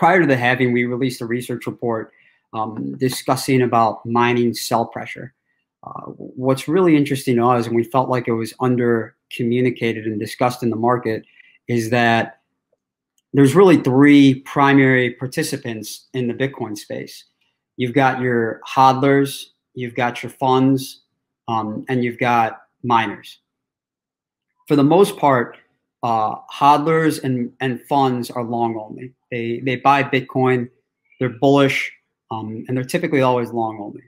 prior to the halving, we released a research report discussing about mining cell pressure. What's really interesting to us, and we felt like it was under-communicated and discussed in the market, is that there's really three primary participants in the Bitcoin space. You've got your hodlers, you've got your funds, and you've got miners. For the most part, hodlers and funds are long only. They buy Bitcoin, they're bullish, and they're typically always long only.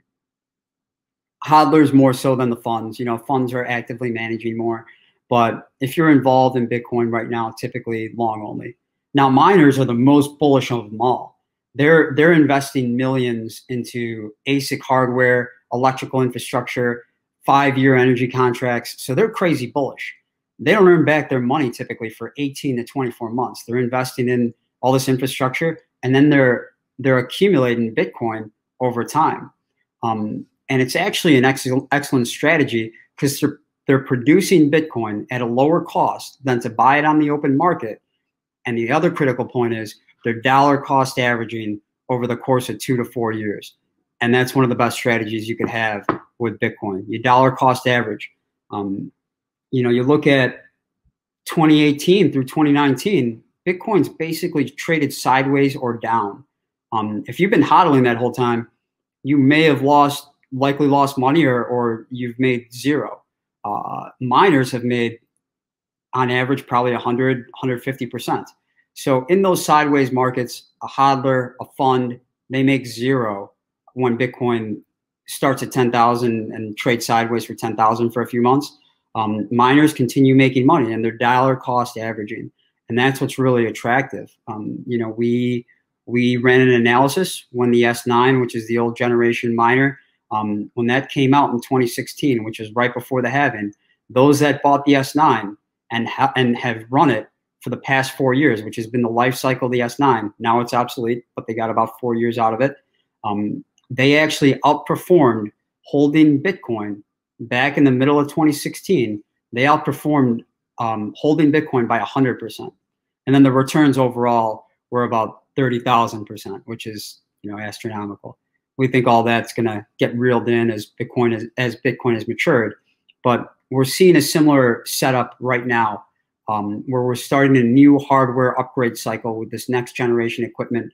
Hodlers more so than the funds. You know, funds are actively managing more. But if you're involved in Bitcoin right now, typically long only. Now, miners are the most bullish of them all. They're investing millions into ASIC hardware, electrical infrastructure, five-year energy contracts. So they're crazy bullish. They don't earn back their money typically for 18 to 24 months. They're investing in all this infrastructure, and then they're accumulating Bitcoin over time. And it's actually an excellent strategy because they're producing Bitcoin at a lower cost than to buy it on the open market. And the other critical point is they're dollar cost averaging over the course of 2 to 4 years. And that's one of the best strategies you could have with Bitcoin. You dollar cost average. You know, you look at 2018 through 2019, Bitcoin's basically traded sideways or down. If you've been hodling that whole time, you may have likely lost money or you've made zero. Miners have made, on average, probably 100, 150%. So in those sideways markets, a hodler, a fund, they make zero when Bitcoin starts at 10,000 and trades sideways for 10,000 for a few months. Miners continue making money, and they're dollar cost averaging. And that's what's really attractive. You know, we ran an analysis when the S9, which is the old generation miner, when that came out in 2016, which is right before the halving, those that bought the S9 and have run it for the past 4 years, which has been the life cycle of the S9. Now it's obsolete, but they got about 4 years out of it. They actually outperformed holding Bitcoin back in the middle of 2016. They outperformed holding Bitcoin by 100%. And then the returns overall were about 30,000%, which is, you know, astronomical. We think all that's going to get reeled in as Bitcoin has matured. But we're seeing a similar setup right now where we're starting a new hardware upgrade cycle with this next generation equipment.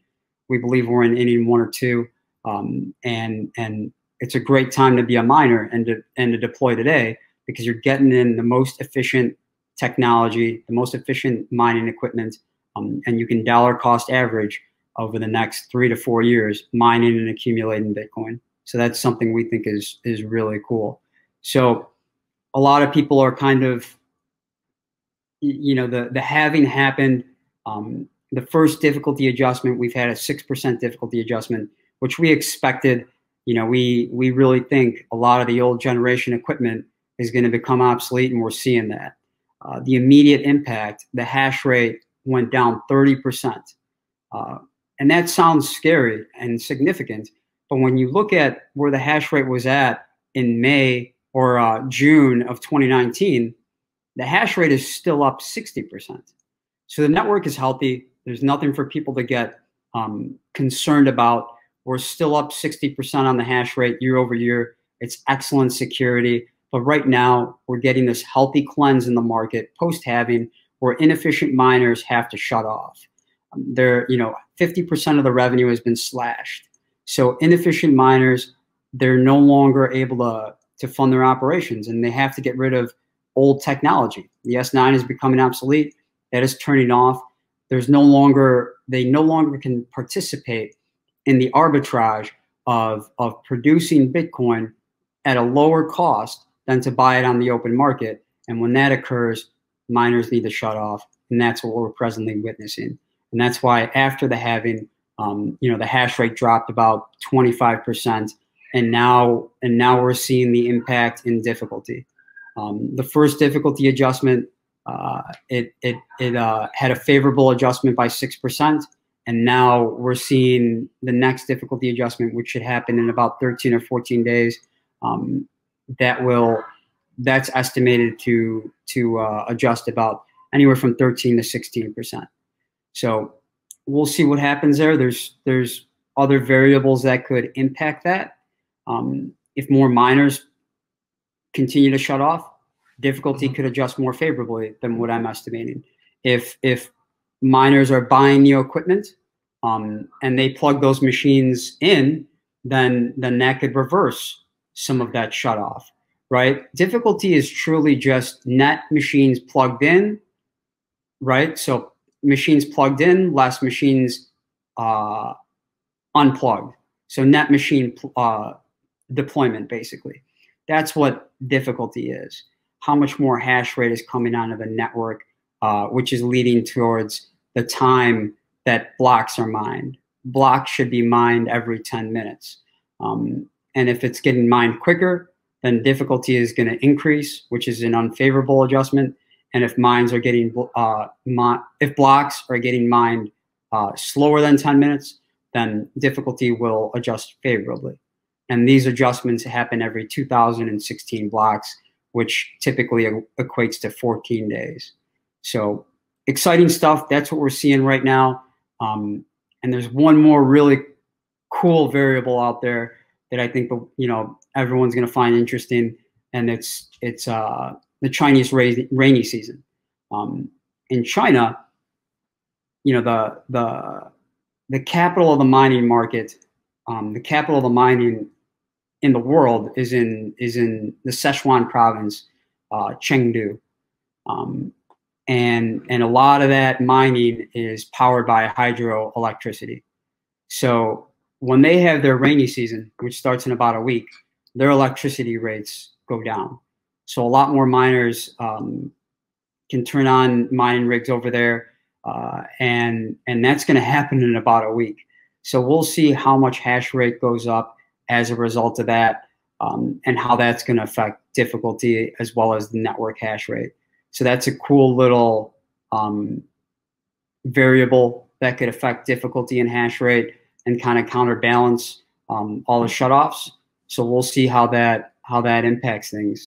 We believe we're in inning 1 or 2. And it's a great time to be a miner and to deploy today because you're getting in the most efficient technology, the most efficient mining equipment, and you can dollar cost average over the next 3 to 4 years, mining and accumulating Bitcoin. So that's something we think is really cool. So a lot of people are kind of, you know, the halving happened. The first difficulty adjustment, we've had a 6% difficulty adjustment, which we expected. You know, we really think a lot of the old generation equipment is going to become obsolete, and we're seeing that. The immediate impact, the hash rate went down 30%. And that sounds scary and significant, but when you look at where the hash rate was at in May or June of 2019, the hash rate is still up 60%. So the network is healthy. There's nothing for people to get concerned about. We're still up 60% on the hash rate year over year. It's excellent security. But right now, we're getting this healthy cleanse in the market post-halving where inefficient miners have to shut off. They're, you know, 50% of the revenue has been slashed. So inefficient miners, they're no longer able to fund their operations, and they have to get rid of old technology. The S9 is becoming obsolete. That is turning off. There's no longer, they no longer can participate in the arbitrage of producing Bitcoin at a lower cost than to buy it on the open market. And when that occurs, miners need to shut off. And that's what we're presently witnessing. And that's why after the halving, you know, the hash rate dropped about 25%, and now we're seeing the impact in difficulty. The first difficulty adjustment, it had a favorable adjustment by 6%, and now we're seeing the next difficulty adjustment, which should happen in about 13 or 14 days. That's estimated to adjust about anywhere from 13 to 16%. So we'll see what happens there. There's other variables that could impact that. If more miners continue to shut off, difficulty could adjust more favorably than what I'm estimating. If miners are buying new equipment and they plug those machines in, then that could reverse some of that shut off, right? Difficulty is truly just net machines plugged in, right? So machines plugged in, less machines unplugged. So net machine deployment, basically. That's what difficulty is. How much more hash rate is coming onto the network, which is leading towards the time that blocks are mined. Blocks should be mined every 10 minutes. And if it's getting mined quicker, then difficulty is going to increase, which is an unfavorable adjustment. And if blocks are getting mined slower than 10 minutes, then difficulty will adjust favorably. And these adjustments happen every 2016 blocks, which typically equates to 14 days. So exciting stuff. That's what we're seeing right now. And there's one more really cool variable out there that I think, you know, everyone's going to find interesting. And it's the Chinese rainy season. In China, you know, the capital of the mining market, the capital of the mining in the world is in the Szechuan province, Chengdu. And a lot of that mining is powered by hydroelectricity. So when they have their rainy season, which starts in about a week, their electricity rates go down. So a lot more miners can turn on mining rigs over there, and that's going to happen in about a week. So we'll see how much hash rate goes up as a result of that, and how that's going to affect difficulty as well as the network hash rate. So that's a cool little variable that could affect difficulty and hash rate and kind of counterbalance all the shutoffs. So we'll see how that impacts things.